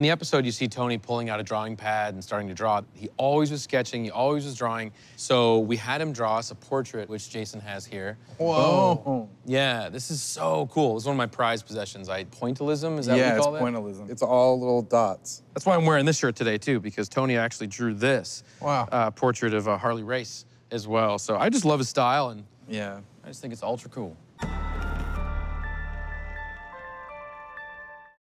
In the episode, you see Tony pulling out a drawing pad and starting to draw. He always was sketching, he always was drawing. So we had him draw us a portrait, which Jason has here. Whoa. Boom. Yeah, this is so cool. It's one of my prized possessions. Pointillism, is that what you call that? Yeah, it's pointillism. It's all little dots. That's why I'm wearing this shirt today, too, because Tony actually drew this portrait of Harley Race as well. So I just love his style, and I just think it's ultra cool.